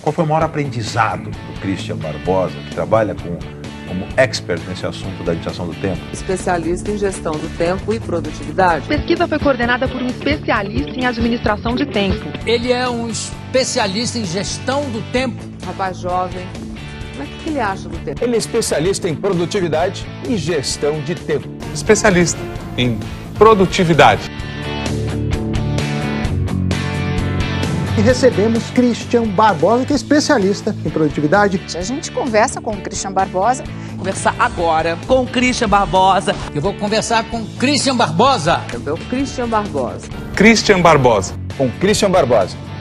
Qual foi o maior aprendizado do Christian Barbosa, que trabalha como expert nesse assunto da administração do tempo? Especialista em gestão do tempo e produtividade. A pesquisa foi coordenada por um especialista em administração de tempo. Ele é um especialista em gestão do tempo. Rapaz jovem, mas o que ele acha do tempo? Ele é especialista em produtividade e gestão de tempo. Especialista em produtividade. E recebemos Christian Barbosa, que é especialista em produtividade. A gente conversa com o Christian Barbosa. Conversar agora com o Christian Barbosa. Eu vou conversar com o Christian Barbosa. Eu sou o Christian Barbosa. Christian Barbosa. Com Christian Barbosa.